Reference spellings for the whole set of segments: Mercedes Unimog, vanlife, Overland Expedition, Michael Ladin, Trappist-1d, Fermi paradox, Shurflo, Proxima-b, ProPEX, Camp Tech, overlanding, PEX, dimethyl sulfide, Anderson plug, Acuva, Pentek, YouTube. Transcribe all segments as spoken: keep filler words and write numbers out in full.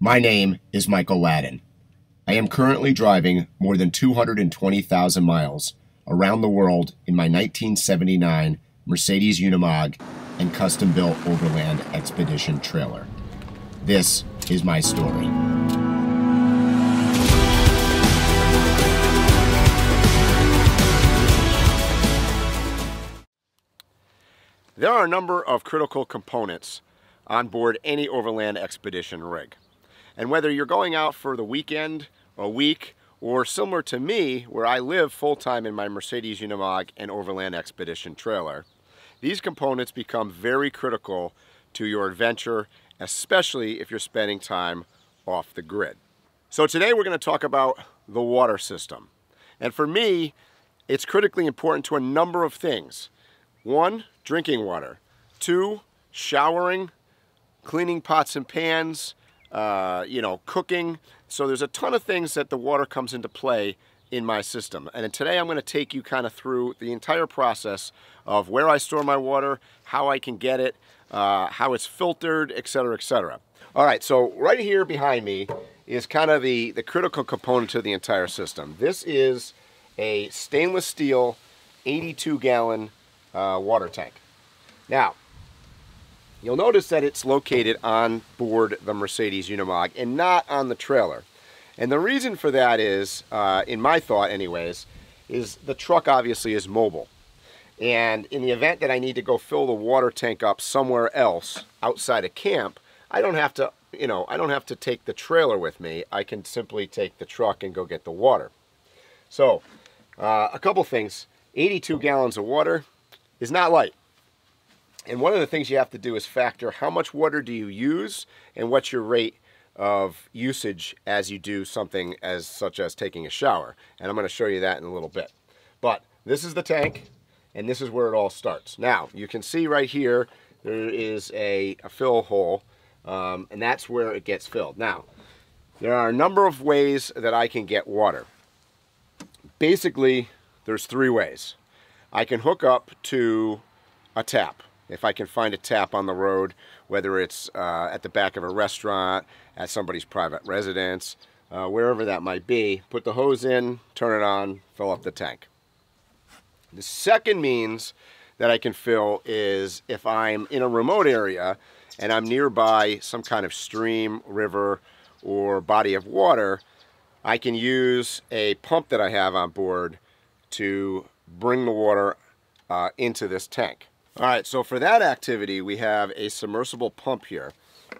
My name is Michael Ladin. I am currently driving more than two hundred twenty thousand miles around the world in my nineteen seventy-nine Mercedes Unimog and custom-built Overland Expedition trailer. This is my story. There are a number of critical components on board any Overland Expedition rig. And whether you're going out for the weekend, a week, or similar to me, where I live full-time in my Mercedes Unimog and Overland Expedition trailer, these components become very critical to your adventure, especially if you're spending time off the grid. So today we're going to talk about the water system. And for me, it's critically important to a number of things. One, drinking water. Two, showering, cleaning pots and pans, Uh, you know, cooking. So there's a ton of things that the water comes into play in my system. And today I'm going to take you kind of through the entire process of where I store my water, how I can get it, uh, how it's filtered, et cetera, et cetera. All right, so right here behind me is kind of the, the critical component to the entire system. This is a stainless steel eighty-two gallon uh, water tank. Now, you'll notice that it's located on board the Mercedes Unimog and not on the trailer. And the reason for that is, uh, in my thought anyways, is the truck obviously is mobile. And in the event that I need to go fill the water tank up somewhere else outside of camp, I don't have to, you know, I don't have to take the trailer with me. I can simply take the truck and go get the water. So uh, a couple things, eighty-two gallons of water is not light. And one of the things you have to do is factor how much water do you use and what's your rate of usage as you do something as such as taking a shower. And I'm going to show you that in a little bit. But this is the tank, and this is where it all starts. Now, you can see right here there is a, a fill hole, um, and that's where it gets filled. Now, there are a number of ways that I can get water. Basically, there's three ways. I can hook up to a tap. If I can find a tap on the road, whether it's uh, at the back of a restaurant, at somebody's private residence, uh, wherever that might be, put the hose in, turn it on, fill up the tank. The second means that I can fill is if I'm in a remote area and I'm nearby some kind of stream, river, or body of water, I can use a pump that I have on board to bring the water uh, into this tank. All right, so for that activity, we have a submersible pump here.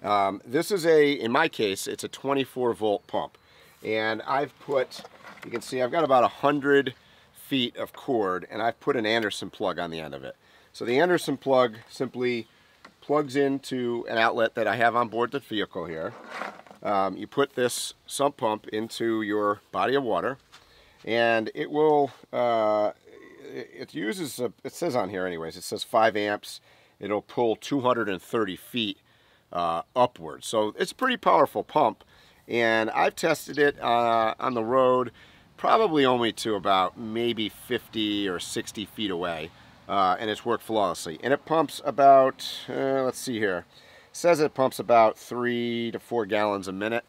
Um, this is a, in my case, it's a twenty-four volt pump. And I've put, you can see I've got about one hundred feet of cord, and I've put an Anderson plug on the end of it. So the Anderson plug simply plugs into an outlet that I have on board the vehicle here. Um, you put this sump pump into your body of water, and it will, uh, it uses, a, it says on here anyways, it says five amps. It'll pull two hundred thirty feet uh, upward. So it's a pretty powerful pump. And I've tested it uh, on the road, probably only to about maybe fifty or sixty feet away. Uh, and it's worked flawlessly. And it pumps about, uh, let's see here. It says it pumps about three to four gallons a minute.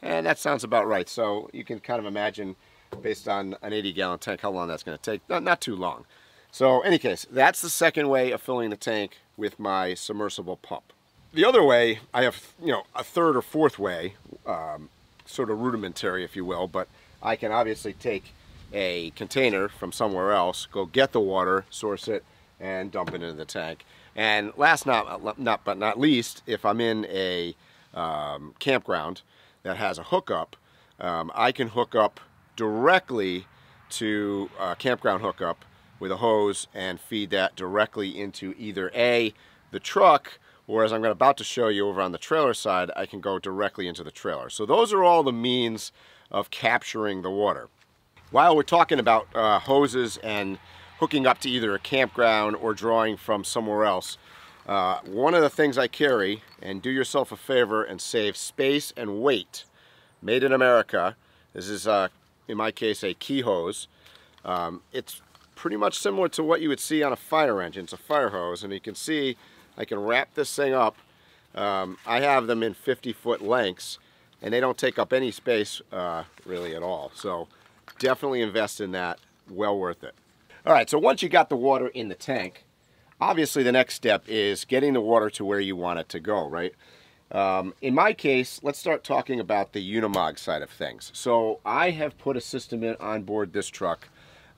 And that sounds about right. So you can kind of imagine, based on an eighty gallon tank, how long that's going to take. Not, not too long. So, in any case, that's the second way of filling the tank with my submersible pump. The other way, I have, you know, a third or fourth way, um, sort of rudimentary, if you will, but I can obviously take a container from somewhere else, go get the water, source it, and dump it into the tank. And last not, not but not least, if I'm in a um, campground that has a hookup, um, I can hook up directly to a campground hookup with a hose and feed that directly into either A, the truck, or as I'm about to show you over on the trailer side, I can go directly into the trailer. So those are all the means of capturing the water. While we're talking about uh, hoses and hooking up to either a campground or drawing from somewhere else, uh, one of the things I carry, and do yourself a favor and save space and weight, made in America. This is a uh, in my case, a key hose. Um, it's pretty much similar to what you would see on a fire engine. It's a fire hose, and you can see I can wrap this thing up. Um, I have them in fifty foot lengths, and they don't take up any space uh, really at all. So definitely invest in that, well worth it. All right, so once you got the water in the tank, obviously the next step is getting the water to where you want it to go, right? Um, in my case, let's start talking about the Unimog side of things. So I have put a system in on board this truck,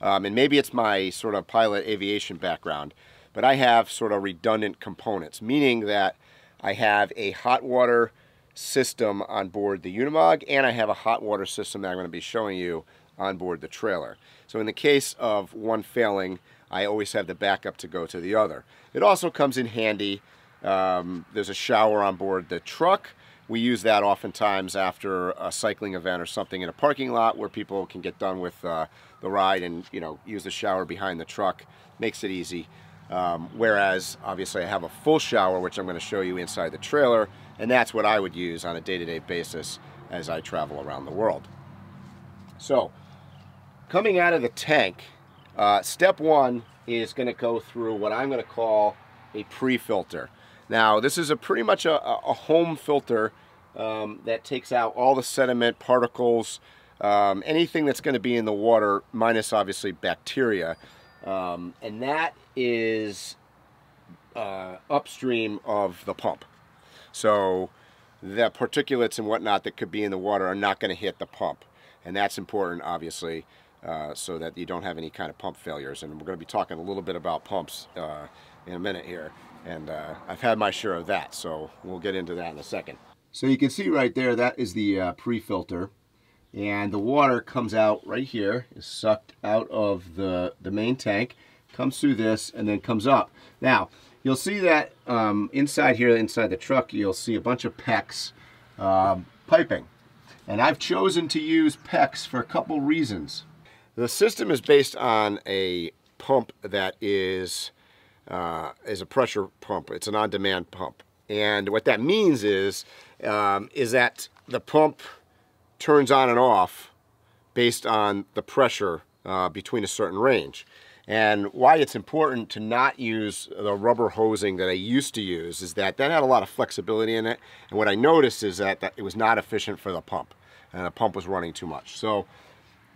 um, and maybe it's my sort of pilot aviation background, but I have sort of redundant components, meaning that I have a hot water system on board the Unimog, and I have a hot water system that I'm going to be showing you on board the trailer. So in the case of one failing, I always have the backup to go to the other. It also comes in handy. Um, there's a shower on board the truck. We use that oftentimes after a cycling event or something in a parking lot where people can get done with uh, the ride and, you know, use the shower behind the truck. Makes it easy. Um, whereas obviously I have a full shower, which I'm going to show you inside the trailer, and that's what I would use on a day-to-day basis as I travel around the world. So coming out of the tank, uh, step one is going to go through what I'm going to call a pre-filter. Now this is a pretty much a, a home filter um, that takes out all the sediment, particles, um, anything that's going to be in the water, minus obviously bacteria. Um, and that is uh, upstream of the pump. So the particulates and whatnot that could be in the water are not going to hit the pump. And that's important, obviously, uh, so that you don't have any kind of pump failures. And we're going to be talking a little bit about pumps uh, in a minute here. And uh, I've had my share of that, so we'll get into that in a second. So you can see right there, that is the uh, pre-filter. And the water comes out right here, is sucked out of the, the main tank, comes through this, and then comes up. Now, you'll see that um, inside here, inside the truck, you'll see a bunch of PEX um, piping. And I've chosen to use PEX for a couple reasons. The system is based on a pump that is, uh, is a pressure pump. It's an on-demand pump. And what that means is, um, is that the pump turns on and off based on the pressure uh, between a certain range. And why it's important to not use the rubber hosing that I used to use is that that had a lot of flexibility in it. And what I noticed is that, that it was not efficient for the pump, and the pump was running too much. So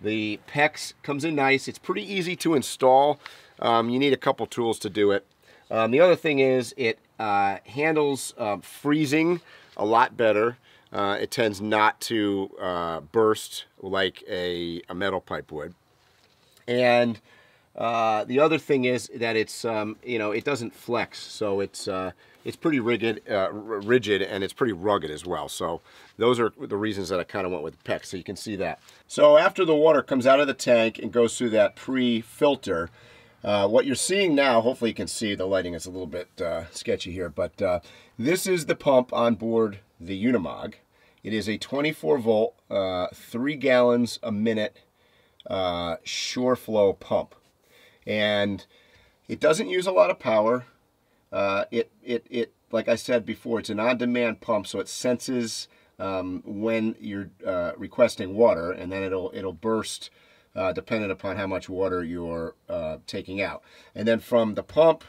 the PEX comes in nice. It's pretty easy to install. Um, you need a couple tools to do it. Um, the other thing is it uh, handles uh, freezing a lot better. Uh, it tends not to uh, burst like a, a metal pipe would. And uh, the other thing is that it's, um, you know, it doesn't flex. So it's, uh, it's pretty rigid, uh, rigid, and it's pretty rugged as well. So those are the reasons that I kind of went with PEX. So you can see that. So after the water comes out of the tank and goes through that pre-filter, Uh, what you're seeing now, hopefully you can see, the lighting is a little bit uh, sketchy here, but uh, this is the pump on board the Unimog. It is a twenty-four volt, uh, three gallons a minute uh, Shurflo pump. And it doesn't use a lot of power. Uh, it, it, it, like I said before, it's an on-demand pump, so it senses um, when you're uh, requesting water, and then it'll, it'll burst Uh, dependent upon how much water you're uh, taking out. And then from the pump,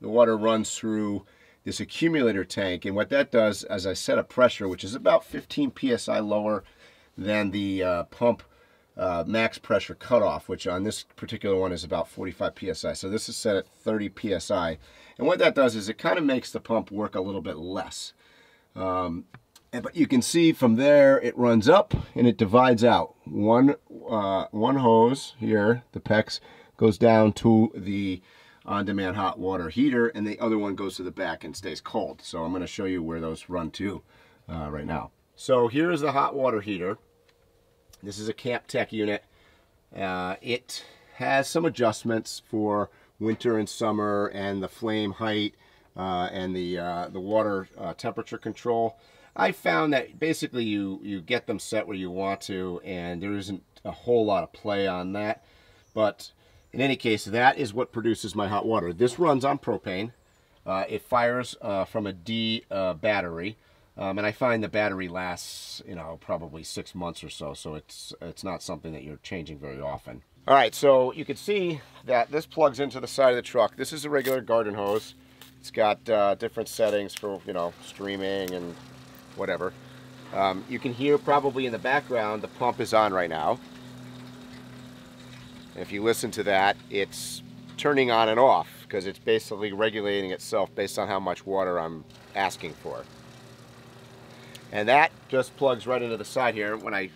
the water runs through this accumulator tank. And what that does, as I set a pressure, which is about fifteen P S I lower than the uh, pump uh, max pressure cutoff, which on this particular one is about forty-five P S I. So this is set at thirty P S I. And what that does is it kind of makes the pump work a little bit less. Um, But you can see from there, it runs up and it divides out. One, uh, one hose here, the PEX, goes down to the on-demand hot water heater, and the other one goes to the back and stays cold. So I'm going to show you where those run to uh, right now. So here is the hot water heater. This is a Camp Tech unit. Uh, it has some adjustments for winter and summer, and the flame height, uh, and the, uh, the water uh, temperature control. I found that basically you, you get them set where you want to, and there isn't a whole lot of play on that. But in any case, that is what produces my hot water. This runs on propane. Uh, it fires uh, from a D uh, battery, um, and I find the battery lasts, you know, probably six months or so, so it's, it's not something that you're changing very often. All right, so you can see that this plugs into the side of the truck. This is a regular garden hose. It's got uh, different settings for, you know, streaming and whatever. Um, you can hear probably in the background the pump is on right now. If you listen to that, it's turning on and off because it's basically regulating itself based on how much water I'm asking for. And that just plugs right into the side here. When I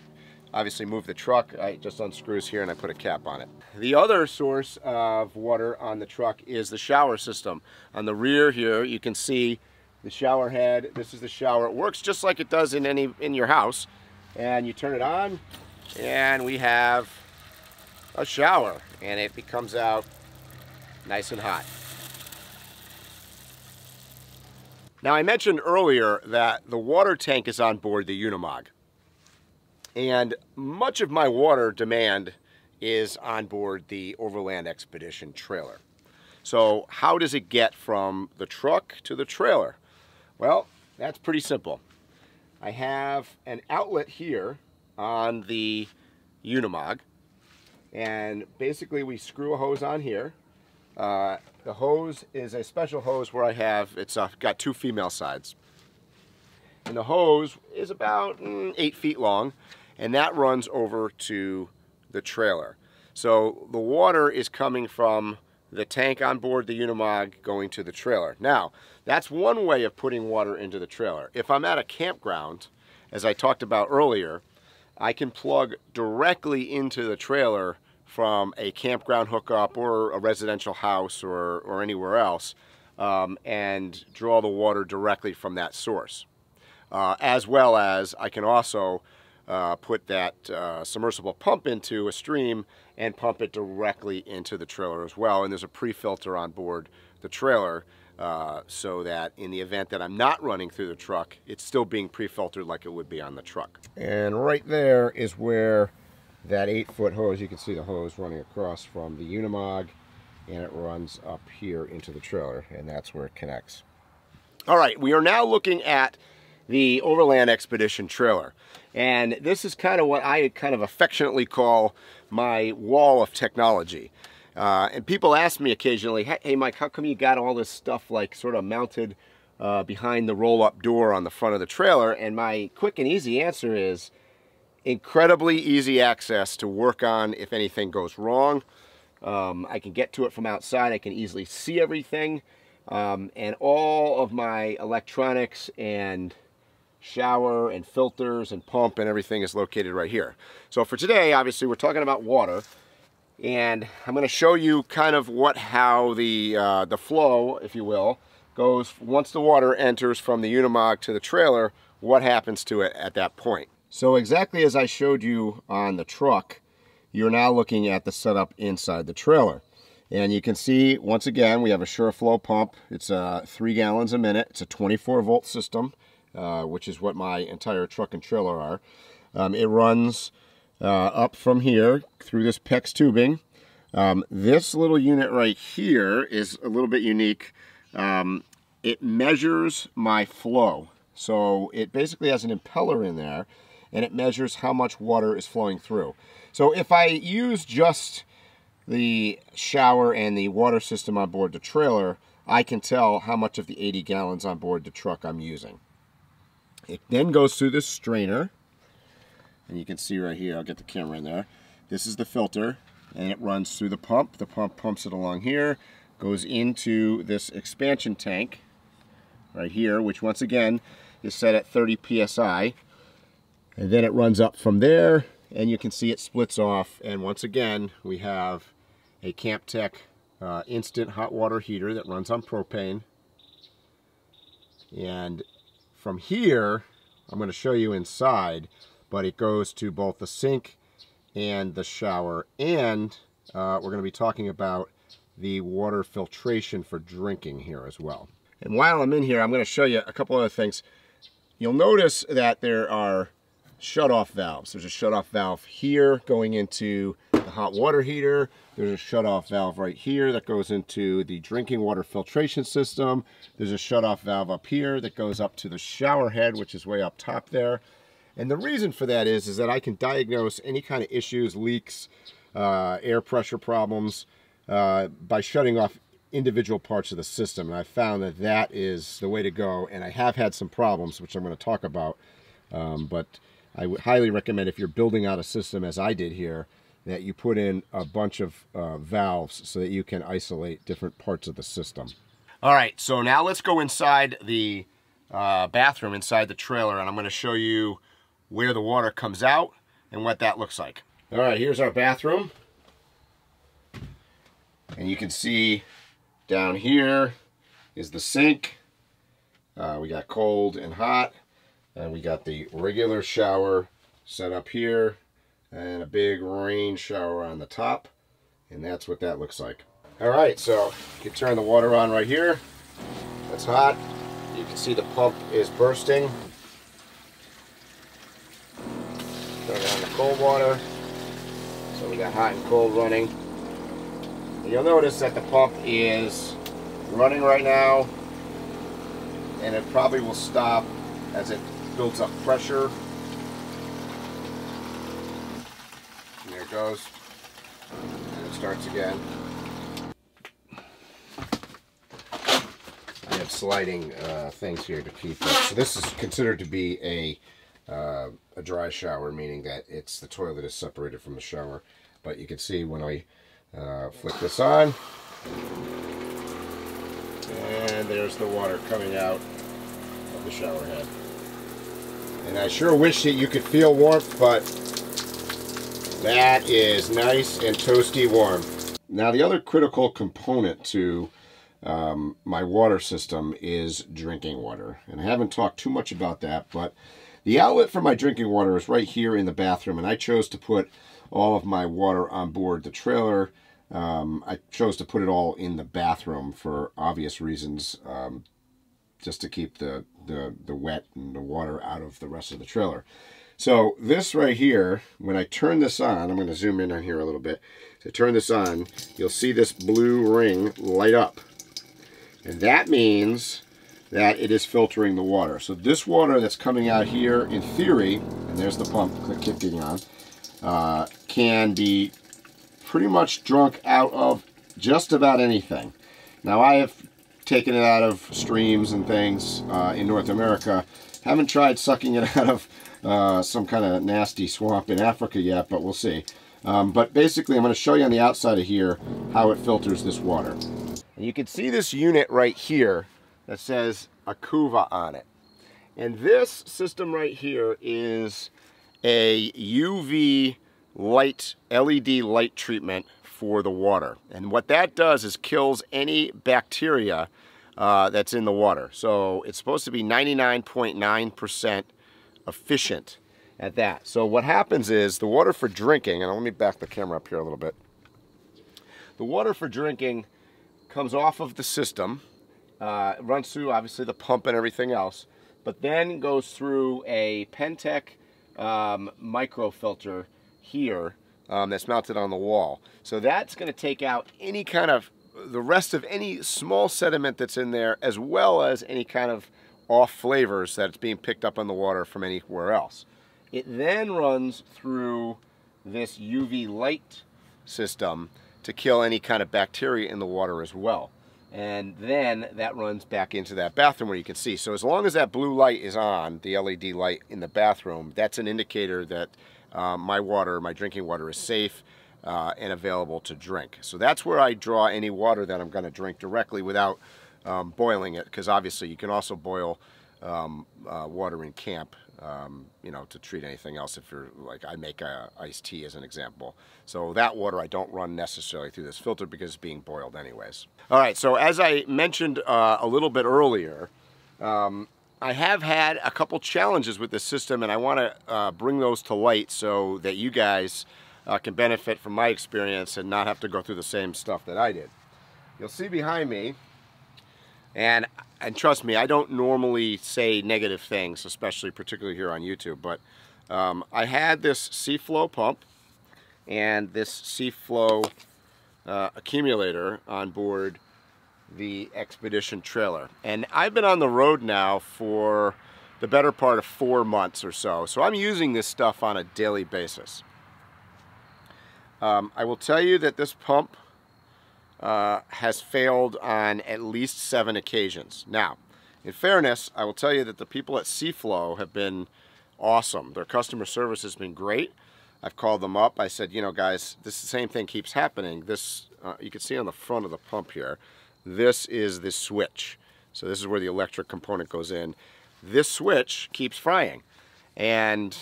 obviously move the truck, I just unscrews here and I put a cap on it. The other source of water on the truck is the shower system. On the rear here, you can see the shower head. This is the shower. It works just like it does in any in your house. And you turn it on and we have a shower, and it comes out nice and hot. Now, I mentioned earlier that the water tank is on board the Unimog, and much of my water demand is on board the Overland Expedition trailer. So how does it get from the truck to the trailer? Well, that's pretty simple. I have an outlet here on the Unimog, and basically we screw a hose on here. Uh, the hose is a special hose where I have, it's uh, got two female sides. And the hose is about mm, eight feet long, and that runs over to the trailer. So the water is coming from the tank on board the Unimog going to the trailer. Now, that's one way of putting water into the trailer. If I'm at a campground, as I talked about earlier, I can plug directly into the trailer from a campground hookup or a residential house or, or anywhere else, um, and draw the water directly from that source. Uh, as well as I can also uh, put that uh, submersible pump into a stream and pump it directly into the trailer as well. And there's a pre-filter on board the trailer uh, so that in the event that I'm not running through the truck, it's still being pre-filtered like it would be on the truck. And right there is where that eight foot hose, you can see the hose running across from the Unimog, and it runs up here into the trailer, and that's where it connects. All right, we are now looking at the Overland Expedition trailer, and this is kind of what I kind of affectionately call my wall of technology. Uh, and people ask me occasionally, hey Mike, how come you got all this stuff like sort of mounted uh, behind the roll-up door on the front of the trailer? And my quick and easy answer is, incredibly easy access to work on if anything goes wrong. Um, I can get to it from outside. I can easily see everything. Um, and all of my electronics and shower and filters and pump and everything is located right here. So for today, obviously, we're talking about water. And I'm going to show you kind of what how the, uh, the flow, if you will, goes once the water enters from the Unimog to the trailer, what happens to it at that point. So exactly as I showed you on the truck, you're now looking at the setup inside the trailer. And you can see, once again, we have a Shurflo pump. It's uh, three gallons a minute. It's a twenty-four volt system, uh, which is what my entire truck and trailer are. Um, it runs uh, up from here through this PEX tubing. Um, this little unit right here is a little bit unique. Um, it measures my flow. So it basically has an impeller in there, and it measures how much water is flowing through. So if I use just the shower and the water system on board the trailer, I can tell how much of the eighty gallons on board the truck I'm using. It then goes through this strainer, and you can see right here, I'll get the camera in there. This is the filter, and it runs through the pump. The pump pumps it along here, goes into this expansion tank right here, which once again is set at thirty P S I. And then it runs up from there, and you can see it splits off. And once again, we have a Camp Tech uh, instant hot water heater that runs on propane. And from here, I'm going to show you inside, but it goes to both the sink and the shower. And uh, we're going to be talking about the water filtration for drinking here as well. And while I'm in here, I'm going to show you a couple other things. You'll notice that there are shut-off valves. There's a shut-off valve here going into the hot water heater. There's a shut-off valve right here that goes into the drinking water filtration system. There's a shut-off valve up here that goes up to the shower head, which is way up top there. And the reason for that is, is that I can diagnose any kind of issues, leaks, uh, air pressure problems, uh, by shutting off individual parts of the system. And I found that that is the way to go. And I have had some problems, which I'm going to talk about, Um, but I would highly recommend, if you're building out a system as I did here, that you put in a bunch of uh, valves so that you can isolate different parts of the system. All right, so now let's go inside the uh, bathroom, inside the trailer, and I'm going to show you where the water comes out and what that looks like. All right, here's our bathroom. And you can see down here is the sink. Uh, we got cold and hot. And we got the regular shower set up here and a big rain shower on the top. And that's what that looks like. All right, so you turn the water on right here. That's hot. You can see the pump is bursting. Turn on the cold water. So we got hot and cold running. And you'll notice that the pump is running right now, and it probably will stop as it builds up pressure. And there it goes, and it starts again. I have sliding uh, things here to keep it. So this is considered to be a, uh, a dry shower, meaning that it's the toilet is separated from the shower. But you can see when I uh, flick this on, and there's the water coming out of the shower head. And I sure wish that you could feel warmth, but that is nice and toasty warm. Now, the other critical component to um, my water system is drinking water. And I haven't talked too much about that, but the outlet for my drinking water is right here in the bathroom, and I chose to put all of my water on board the trailer. Um, I chose to put it all in the bathroom for obvious reasons, um, just to keep the, the, the wet and the water out of the rest of the trailer. So this right here, when I turn this on, I'm going to zoom in on here a little bit. So turn this on, you'll see this blue ring light up. And that means that it is filtering the water. So this water that's coming out here, in theory, and there's the pump kicking on, uh, can be pretty much drunk out of just about anything. Now, I have taken it out of streams and things uh, in North America. Haven't tried sucking it out of uh, some kind of nasty swamp in Africa yet, but we'll see. Um, but basically, I'm going to show you on the outside of here how it filters this water. And you can see this unit right here that says Acuva on it. And this system right here is a U V light, L E D light treatment for the water. And what that does is kills any bacteria uh, that's in the water. So it's supposed to be ninety-nine point nine percent efficient at that. So what happens is the water for drinking, and let me back the camera up here a little bit. The water for drinking comes off of the system, uh, it runs through obviously the pump and everything else, but then goes through a Pentek um, microfilter here Um, that's mounted on the wall. So that's going to take out any kind of, the rest of any small sediment that's in there, as well as any kind of off flavors that's being picked up on the water from anywhere else. It then runs through this U V light system to kill any kind of bacteria in the water as well. And then that runs back into that bathroom where you can see. So as long as that blue light is on, the L E D light in the bathroom, that's an indicator that Um, my water, my drinking water is safe uh, and available to drink. So that's where I draw any water that I'm going to drink directly without um, boiling it, because obviously you can also boil um, uh, water in camp, um, you know, to treat anything else. If you're, like, I make a iced tea as an example. So that water I don't run necessarily through this filter because it's being boiled anyways. All right, so as I mentioned uh, a little bit earlier, um, I have had a couple challenges with this system, and I want to uh, bring those to light so that you guys uh, can benefit from my experience and not have to go through the same stuff that I did. You'll see behind me, and, and trust me, I don't normally say negative things, especially particularly here on YouTube, but um, I had this Shurflo pump and this Shurflo uh, accumulator on board the Expedition trailer, and I've been on the road now for the better part of four months or so, so I'm using this stuff on a daily basis. Um, I will tell you that this pump uh, has failed on at least seven occasions. Now, in fairness, I will tell you that the people at Shurflo have been awesome. Their customer service has been great. I've called them up. I said, you know, guys, this same thing keeps happening. This, uh, you can see on the front of the pump here, this is the switch. So this is where the electric component goes in. This switch keeps frying. And,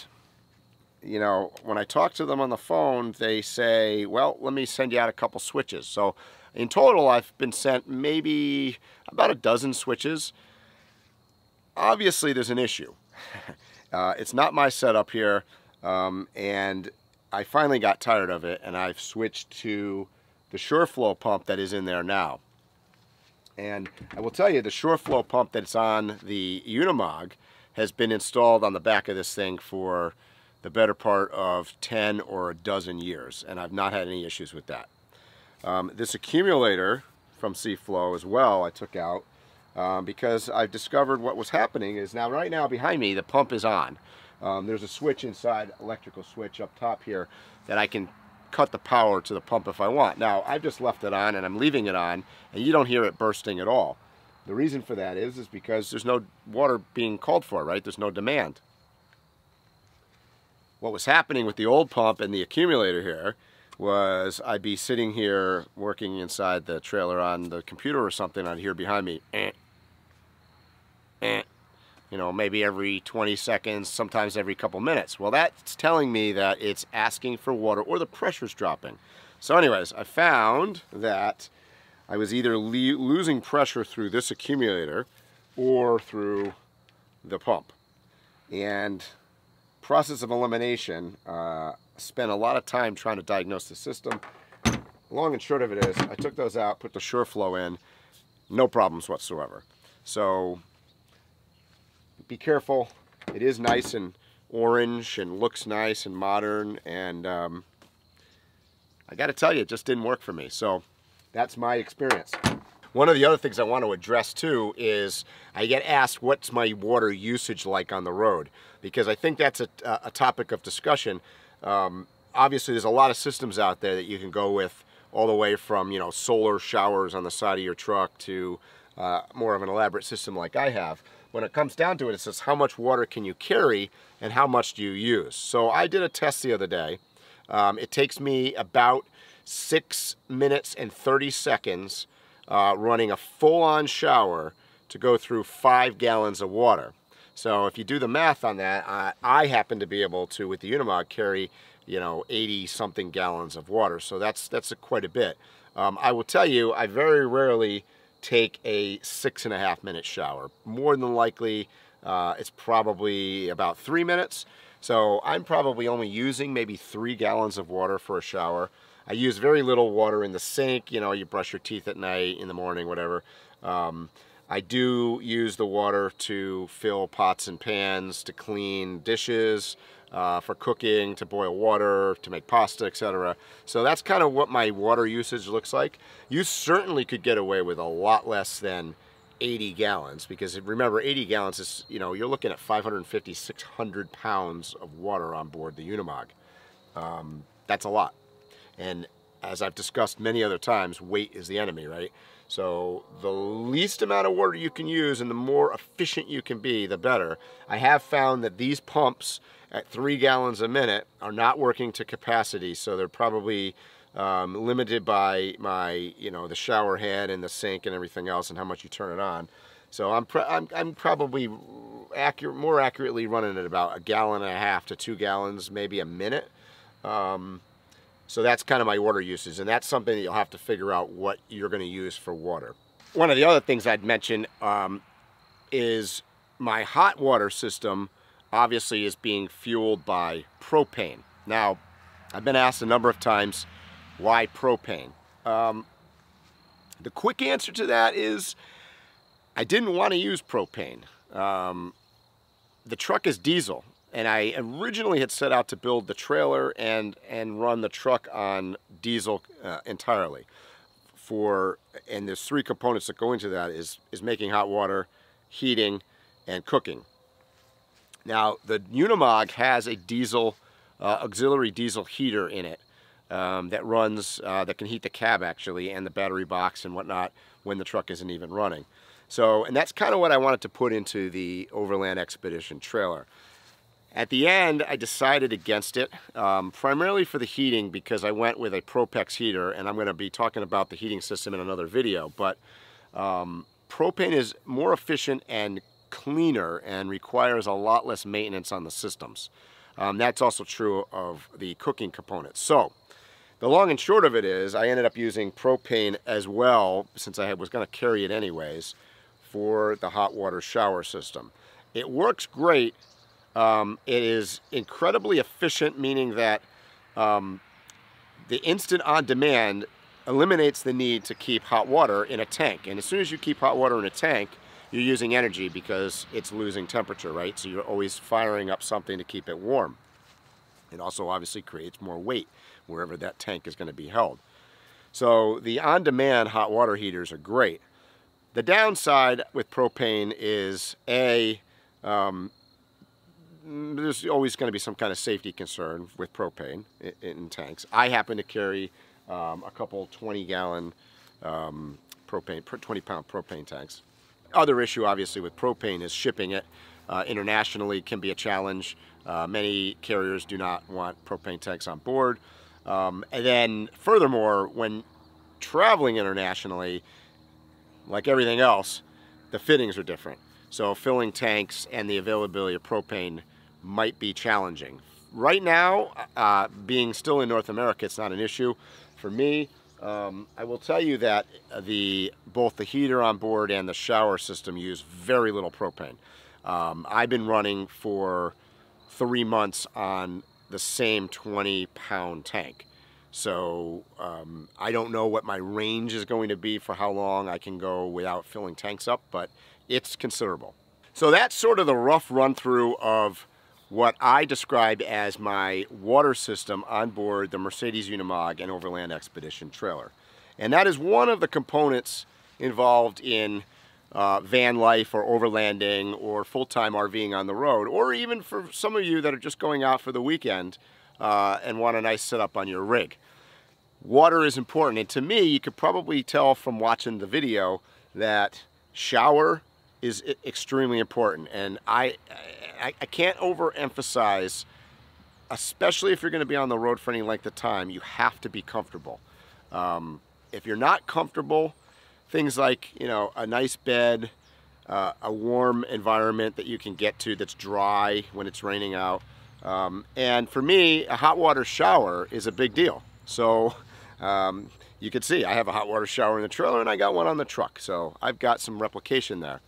you know, when I talk to them on the phone, they say, well, let me send you out a couple switches. So in total, I've been sent maybe about a dozen switches. Obviously, there's an issue. uh, it's not my setup here. Um, and I finally got tired of it, and I've switched to the Shurflo pump that is in there now. And I will tell you, the Shurflo pump that's on the Unimog has been installed on the back of this thing for the better part of ten or a dozen years, and I've not had any issues with that. Um, this accumulator from Shurflo as well I took out um, because I've discovered what was happening is now right now behind me the pump is on. Um, there's a switch inside, electrical switch up top here, that I can cut the power to the pump if I want. Now, I've just left it on and I'm leaving it on, and you don't hear it bursting at all. The reason for that is, is because there's no water being called for, right? There's no demand. What was happening with the old pump and the accumulator here was I'd be sitting here working inside the trailer on the computer or something, I'd hear behind me, eh, eh. You know, maybe every twenty seconds, sometimes every couple minutes. Well, that's telling me that it's asking for water or the pressure's dropping. So anyways, I found that I was either le losing pressure through this accumulator or through the pump. And process of elimination, uh, spent a lot of time trying to diagnose the system. Long and short of it is, I took those out, put the Shurflo in, no problems whatsoever. So, be careful. It is nice and orange and looks nice and modern, and um, I gotta tell you, it just didn't work for me. So that's my experience. One of the other things I want to address too is I get asked what's my water usage like on the road, because I think that's a, a topic of discussion. Um, obviously there's a lot of systems out there that you can go with, all the way from, you know, solar showers on the side of your truck to uh, more of an elaborate system like I have. When it comes down to it, it says how much water can you carry and how much do you use. So I did a test the other day. Um, it takes me about six minutes and thirty seconds uh, running a full-on shower to go through five gallons of water. So if you do the math on that, I, I happen to be able to, with the Unimog, carry, you know, eighty-something gallons of water. So that's, that's a quite a bit. Um, I will tell you, I very rarely take a six and a half minute shower. More than likely, uh, it's probably about three minutes. So I'm probably only using maybe three gallons of water for a shower. I use very little water in the sink. You know, you brush your teeth at night, in the morning, whatever. Um, I do use the water to fill pots and pans, to clean dishes, uh, for cooking, to boil water, to make pasta, et cetera. So that's kind of what my water usage looks like. You certainly could get away with a lot less than eighty gallons, because remember, eighty gallons is, you know, you're looking at five hundred fifty, six hundred pounds of water on board the Unimog. Um, that's a lot. And as I've discussed many other times, weight is the enemy, right? So the least amount of water you can use and the more efficient you can be, the better. I have found that these pumps at three gallons a minute are not working to capacity, so they're probably um, limited by my, you know, the shower head and the sink and everything else and how much you turn it on. So I'm, pro I'm, I'm probably accurate, more accurately running at about a gallon and a half to two gallons, maybe a minute. Um, So that's kind of my water usage, and that's something that you'll have to figure out what you're going to use for water. One of the other things I'd mention um, is my hot water system obviously is being fueled by propane. Now, I've been asked a number of times, why propane? Um, the quick answer to that is I didn't want to use propane. Um, the truck is diesel. And I originally had set out to build the trailer and, and run the truck on diesel uh, entirely. For, and there's three components that go into that, is, is making hot water, heating, and cooking. Now, the Unimog has a diesel, uh, auxiliary diesel heater in it um, that runs, uh, that can heat the cab actually, and the battery box and whatnot when the truck isn't even running. So, and that's kind of what I wanted to put into the Overland Expedition trailer. At the end, I decided against it, um, primarily for the heating, because I went with a ProPEX heater, and I'm going to be talking about the heating system in another video. But um, propane is more efficient and cleaner and requires a lot less maintenance on the systems. Um, that's also true of the cooking components. So the long and short of it is I ended up using propane as well, since I was going to carry it anyways, for the hot water shower system. It works great. Um, it is incredibly efficient, meaning that um, the instant on demand eliminates the need to keep hot water in a tank. And as soon as you keep hot water in a tank, you're using energy because it's losing temperature, right? So you're always firing up something to keep it warm. It also obviously creates more weight wherever that tank is going to be held. So the on-demand hot water heaters are great. The downside with propane is A, um, there's always going to be some kind of safety concern with propane in, in tanks. I happen to carry um, a couple twenty gallon um, propane, twenty pound propane tanks. Other issue obviously with propane is shipping it uh, internationally can be a challenge. Uh, many carriers do not want propane tanks on board. Um, and then furthermore, when traveling internationally, like everything else, the fittings are different. So filling tanks and the availability of propane might be challenging. Right now, uh, being still in North America, it's not an issue for me. Um, I will tell you that the both the heater on board and the shower system use very little propane. Um, I've been running for three months on the same twenty pound tank. So um, I don't know what my range is going to be for how long I can go without filling tanks up, but it's considerable. So that's sort of the rough run through of what I describe as my water system on board the Mercedes Unimog and Overland Expedition trailer. And that is one of the components involved in Uh, van life or overlanding or full-time RVing on the road, or even for some of you that are just going out for the weekend uh, and want a nice setup on your rig. Water is important, and to me, you could probably tell from watching the video that shower is extremely important, and I, I, I can't overemphasize, especially if you're going to be on the road for any length of time, you have to be comfortable. Um, if you're not comfortable, things like, you know, a nice bed, uh, a warm environment that you can get to that's dry when it's raining out. Um, and for me, a hot water shower is a big deal. So um, you can see I have a hot water shower in the trailer and I got one on the truck. So I've got some replication there.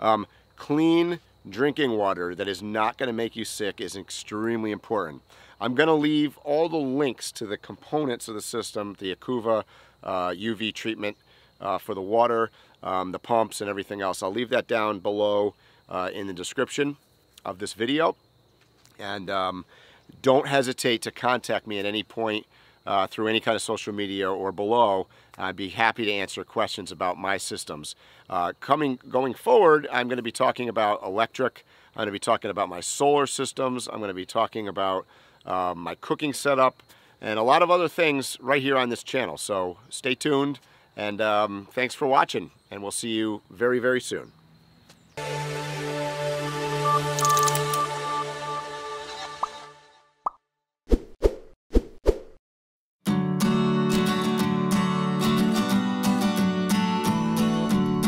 Um, clean drinking water that is not going to make you sick is extremely important. I'm going to leave all the links to the components of the system, the Acuva uh, U V treatment, Uh, for the water, um, the pumps and everything else. I'll leave that down below uh, in the description of this video. And um, don't hesitate to contact me at any point uh, through any kind of social media or below. I'd be happy to answer questions about my systems. Uh, coming, going forward, I'm going to be talking about electric. I'm going to be talking about my solar systems. I'm going to be talking about uh, my cooking setup and a lot of other things right here on this channel. So stay tuned. And um, thanks for watching, and we'll see you very, very soon.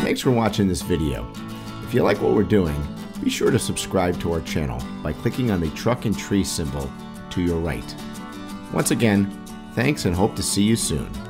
Thanks for watching this video. If you like what we're doing, be sure to subscribe to our channel by clicking on the truck and tree symbol to your right. Once again, thanks and hope to see you soon.